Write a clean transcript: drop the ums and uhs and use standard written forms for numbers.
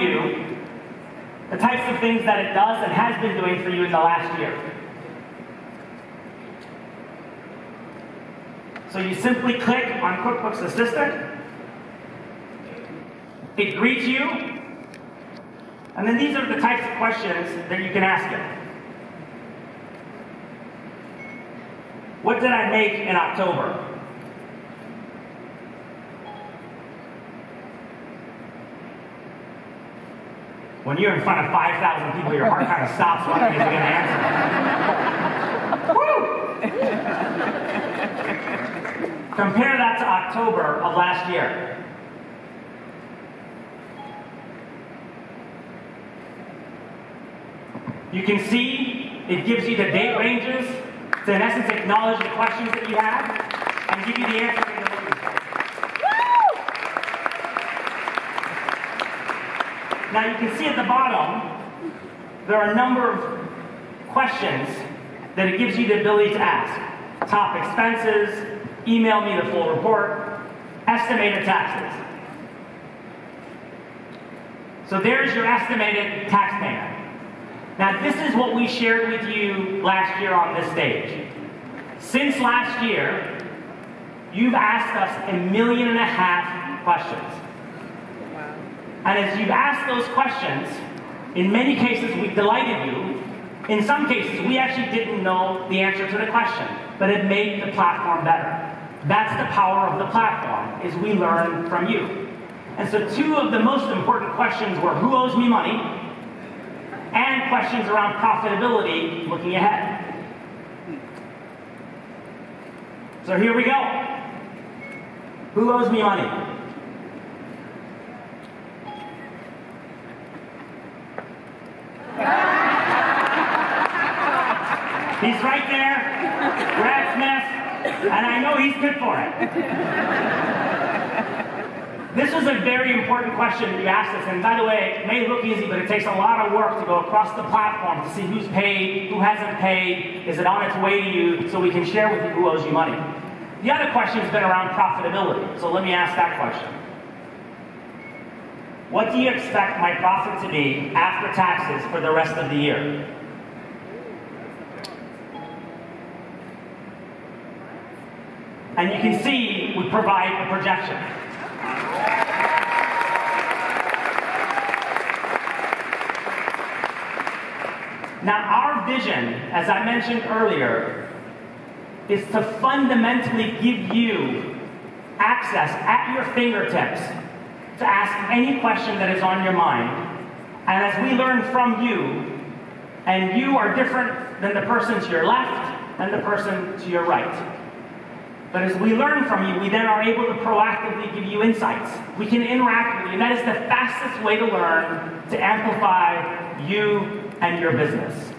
you the types of things that it does and has been doing for you in the last year. So you simply click on QuickBooks Assistant. It greets you. And then these are the types of questions that you can ask it. What did I make in October? When you're in front of 5,000 people, your heart kind of stops when you get an answer. Woo! Compare that to October of last year. You can see it gives you the date ranges to, in essence, acknowledge the questions that you have and give you the answers that you're looking for. Now you can see at the bottom, there are a number of questions that it gives you the ability to ask. Top expenses, email me the full report, estimated taxes. So there's your estimated tax payment. Now this is what we shared with you last year on this stage. Since last year, you've asked us 1.5 million questions. And as you've asked those questions, in many cases we delighted you. In some cases, we actually didn't know the answer to the question, but it made the platform better. That's the power of the platform, is we learn from you. And so two of the most important questions were who owes me money, and questions around profitability looking ahead. So here we go. Who owes me money? He's right there, rat's nest, and I know he's good for it. This was a very important question that you asked us, and by the way, it may look easy, but it takes a lot of work to go across the platform to see who's paid, who hasn't paid, is it on its way to you, so we can share with you who owes you money. The other question's been around profitability, so let me ask that question. What do you expect my profit to be after taxes for the rest of the year? And you can see we provide a projection. Now our vision, as I mentioned earlier, is to fundamentally give you access at your fingertips to ask any question that is on your mind. And as we learn from you, and you are different than the person to your left and the person to your right. But as we learn from you, we then are able to proactively give you insights. We can interact with you, and that is the fastest way to learn to amplify you and your business.